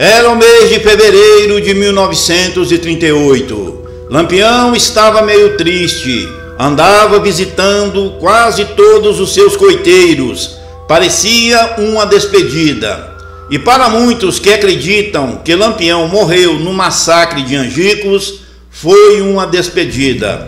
Era o mês de fevereiro de 1938. Lampião estava meio triste. Andava visitando quase todos os seus coiteiros. Parecia uma despedida. E para muitos que acreditam que Lampião morreu no massacre de Angicos, foi uma despedida.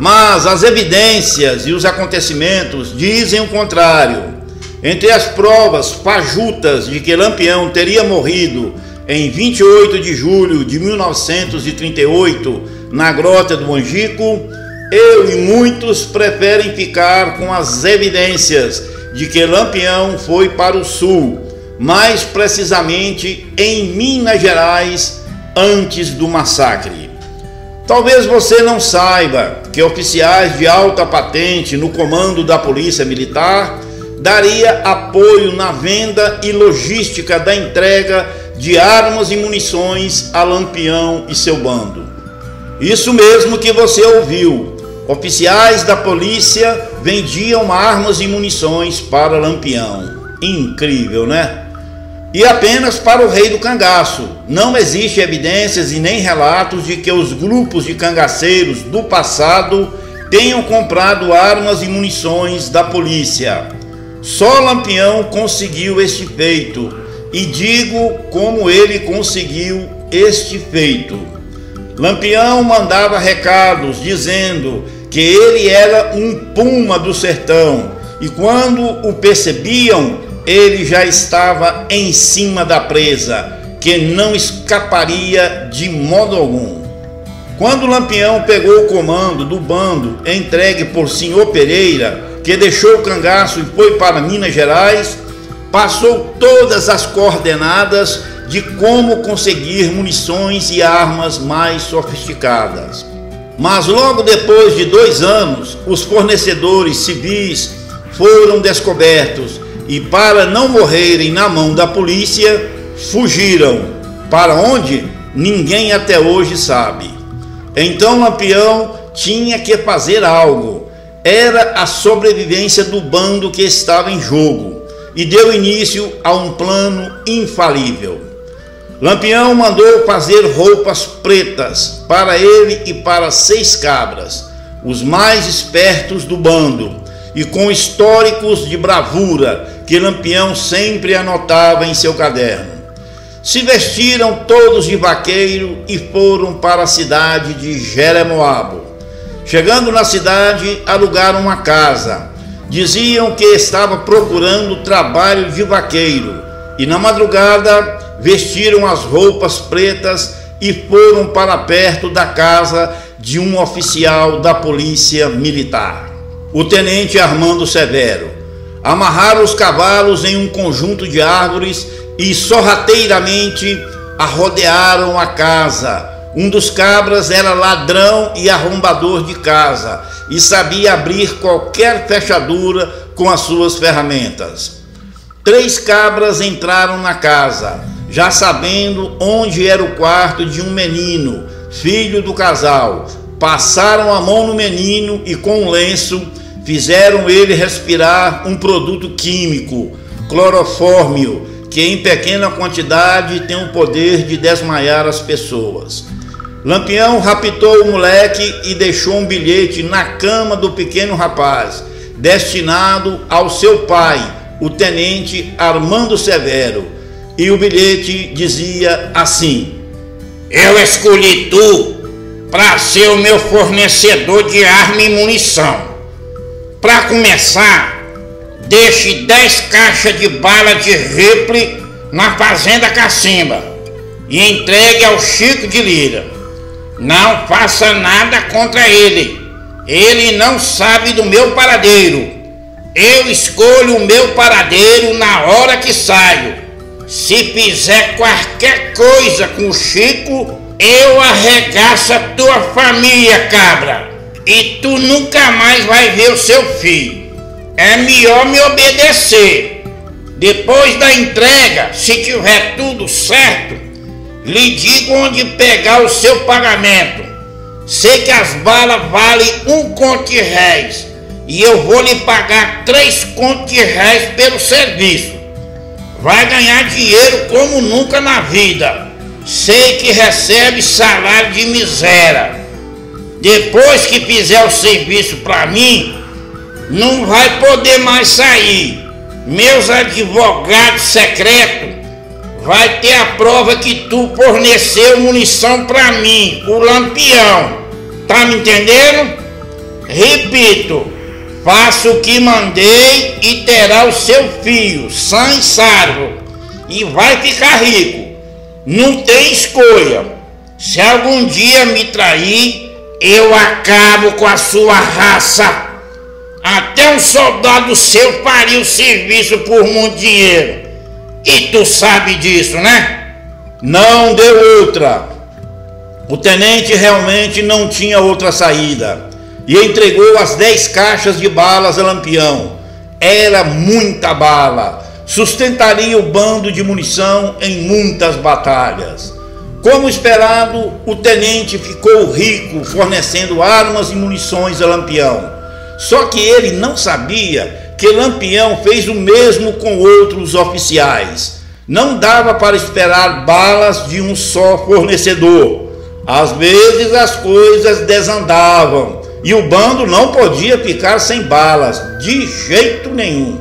Mas as evidências e os acontecimentos dizem o contrário. Entre as provas fajutas de que Lampião teria morrido em 28 de julho de 1938 na Grota do Angico, eu e muitos preferem ficar com as evidências de que Lampião foi para o sul, mais precisamente em Minas Gerais, antes do massacre. Talvez você não saiba que oficiais de alta patente no comando da Polícia Militar daria apoio na venda e logística da entrega de armas e munições a Lampião e seu bando. Isso mesmo que você ouviu. Oficiais da polícia vendiam armas e munições para Lampião. Incrível, né? E apenas para o rei do cangaço. Não existe evidências e nem relatos de que os grupos de cangaceiros do passado tenham comprado armas e munições da polícia. Só Lampião conseguiu este feito, e digo como ele conseguiu este feito. Lampião mandava recados dizendo que ele era um puma do sertão, e quando o percebiam, ele já estava em cima da presa, que não escaparia de modo algum. Quando Lampião pegou o comando do bando entregue por Senhor Pereira, que deixou o cangaço e foi para Minas Gerais, passou todas as coordenadas de como conseguir munições e armas mais sofisticadas. Mas logo depois de 2 anos, os fornecedores civis foram descobertos e, para não morrerem na mão da polícia, fugiram. Para onde? Ninguém até hoje sabe. Então Lampião tinha que fazer algo. Era a sobrevivência do bando que estava em jogo, e deu início a um plano infalível. Lampião mandou fazer roupas pretas para ele e para 6 cabras, os mais espertos do bando, e com históricos de bravura que Lampião sempre anotava em seu caderno. Se vestiram todos de vaqueiro e foram para a cidade de Jeremoabo. Chegando na cidade, alugaram uma casa. Diziam que estava procurando trabalho de vaqueiro, e na madrugada vestiram as roupas pretas e foram para perto da casa de um oficial da Polícia Militar, o tenente Armando Severo. Amarraram os cavalos em um conjunto de árvores e sorrateiramente arrodearam a casa. Um dos cabras era ladrão e arrombador de casa e sabia abrir qualquer fechadura com as suas ferramentas. 3 cabras entraram na casa, já sabendo onde era o quarto de um menino, filho do casal. Passaram a mão no menino e, com um lenço, fizeram ele respirar um produto químico, clorofórmio, que em pequena quantidade tem o poder de desmaiar as pessoas. Lampião raptou o moleque e deixou um bilhete na cama do pequeno rapaz, destinado ao seu pai, o tenente Armando Severo. E o bilhete dizia assim: "Eu escolhi tu para ser o meu fornecedor de arma e munição. Para começar, deixe 10 caixas de bala de rifle na Fazenda Cacimba e entregue ao Chico de Lira. Não faça nada contra ele. Ele não sabe do meu paradeiro. Eu escolho o meu paradeiro na hora que saio. Se fizer qualquer coisa com o Chico, eu arregaço a tua família, cabra. E tu nunca mais vai ver o seu filho. É melhor me obedecer. Depois da entrega, se tiver tudo certo, lhe digo onde pegar o seu pagamento. Sei que as balas valem 1 conto de réis e eu vou lhe pagar 3 conto de réis pelo serviço. vai ganhar dinheiro como nunca na vida. Sei que recebe salário de miséria. Depois que fizer o serviço para mim, não vai poder mais sair. Meus advogados secretos vai ter a prova que tu forneceu munição para mim, o Lampião. Tá me entendendo? Repito, faça o que mandei e terá o seu filho sã e salvo, e vai ficar rico. Não tem escolha. Se algum dia me trair, eu acabo com a sua raça. Até um soldado seu faria o serviço por muito dinheiro. E tu sabe disso, né? Não deu outra. O tenente realmente não tinha outra saída e entregou as 10 caixas de balas a Lampião. Era muita bala, sustentaria o bando de munição em muitas batalhas. Como esperado, o tenente ficou rico fornecendo armas e munições a Lampião. Só que ele não sabia que Lampião fez o mesmo com outros oficiais. Não dava para esperar balas de um só fornecedor. Às vezes as coisas desandavam e o bando não podia ficar sem balas, de jeito nenhum.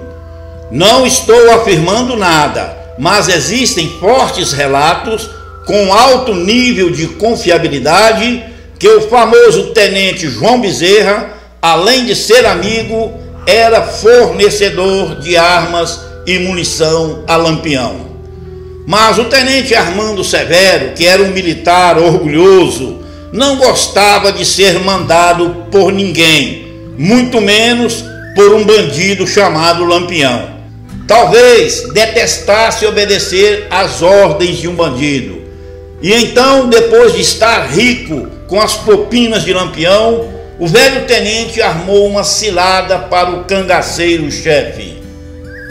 Não estou afirmando nada, mas existem fortes relatos com alto nível de confiabilidade que o famoso tenente João Bezerra, além de ser amigo, era fornecedor de armas e munição a Lampião. Mas o tenente Armando Severo, que era um militar orgulhoso, não gostava de ser mandado por ninguém, muito menos por um bandido chamado Lampião. Talvez detestasse obedecer às ordens de um bandido. E então, depois de estar rico com as propinas de Lampião, o velho tenente armou uma cilada para o cangaceiro-chefe.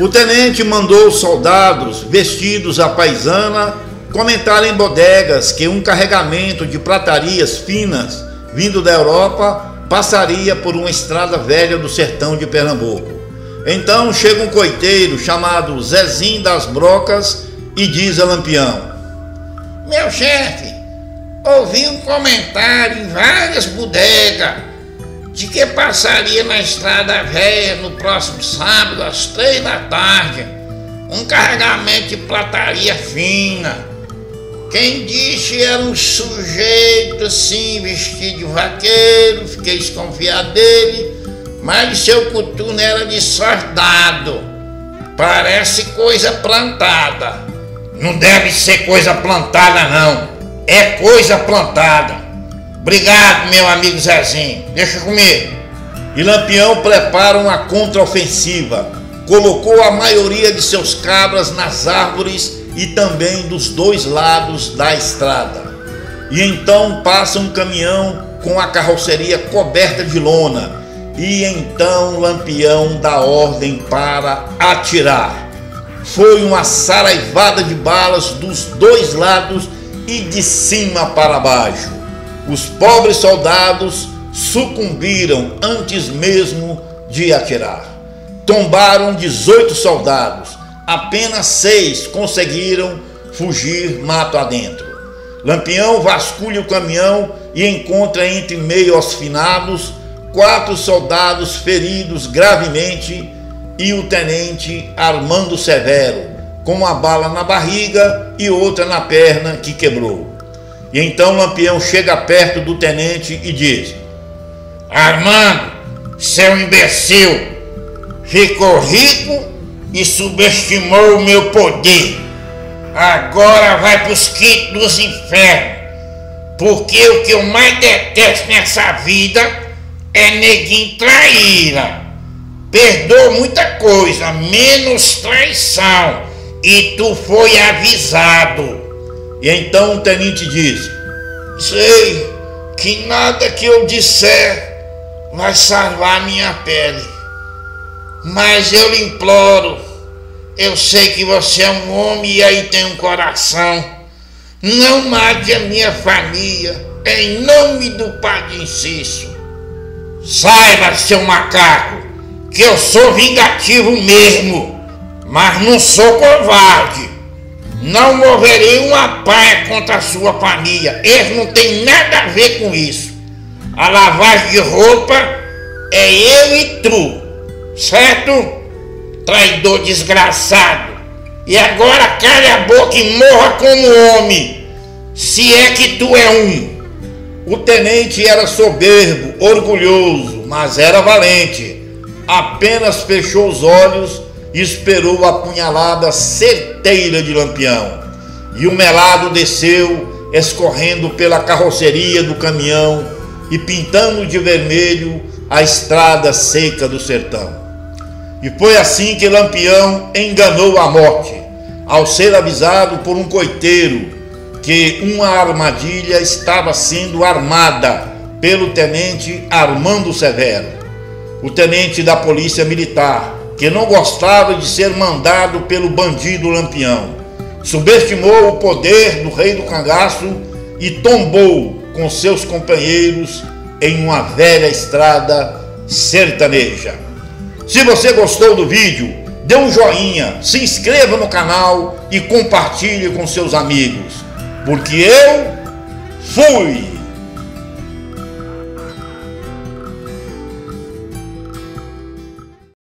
O tenente mandou os soldados, vestidos à paisana, comentar em bodegas que um carregamento de pratarias finas, vindo da Europa, passaria por uma estrada velha do sertão de Pernambuco. Então chega um coiteiro chamado Zezinho das Brocas e diz a Lampião: meu chefe, ouvi um comentário em várias bodegas de que passaria na estrada velha no próximo sábado às 3 da tarde um carregamento de prataria fina. Quem disse era um sujeito assim vestido de vaqueiro, fiquei desconfiado dele, mas seu coturno era de soldado. Parece coisa plantada. Não deve ser coisa plantada não, é coisa plantada. Obrigado, meu amigo Zezinho. Deixa comigo. E Lampião prepara uma contraofensiva. Colocou a maioria de seus cabras nas árvores e também dos dois lados da estrada. E então passa um caminhão com a carroceria coberta de lona. E então Lampião dá ordem para atirar. Foi uma saraivada de balas dos dois lados e de cima para baixo. Os pobres soldados sucumbiram antes mesmo de atirar. Tombaram 18 soldados, apenas 6 conseguiram fugir mato adentro. Lampião vasculha o caminhão e encontra entre meio aos finados 4 soldados feridos gravemente e o tenente Armando Severo, com uma bala na barriga e outra na perna que quebrou. E então Lampião chega perto do tenente e diz: Armando, seu imbecil, ficou rico e subestimou o meu poder. Agora vai para os quintos dos infernos, porque o que eu mais detesto nessa vida é neguinho traíra. Perdoa muita coisa, menos traição, e tu foi avisado. E então o tenente diz: sei que nada que eu disser vai salvar minha pele, mas eu lhe imploro, eu sei que você é um homem e aí tem um coração, não mate a minha família, em nome do Padre Inciso. Saiba, seu macaco, que eu sou vingativo mesmo, mas não sou covarde. Não moverei uma palha contra a sua família. Eles não têm nada a ver com isso. A lavagem de roupa é eu e tu, certo? Traidor desgraçado. E agora calha a boca e morra como homem, se é que tu é um. O tenente era soberbo, orgulhoso, mas era valente. Apenas fechou os olhos e esperou a punhalada certeira de Lampião. E o melado desceu, escorrendo pela carroceria do caminhão e pintando de vermelho a estrada seca do sertão. E foi assim que Lampião enganou a morte, ao ser avisado por um coiteiro que uma armadilha estava sendo armada pelo tenente Armando Severo, o tenente da polícia militar, que não gostava de ser mandado pelo bandido Lampião. Subestimou o poder do rei do cangaço e tombou com seus companheiros em uma velha estrada sertaneja. Se você gostou do vídeo, dê um joinha, se inscreva no canal e compartilhe com seus amigos, porque eu fui!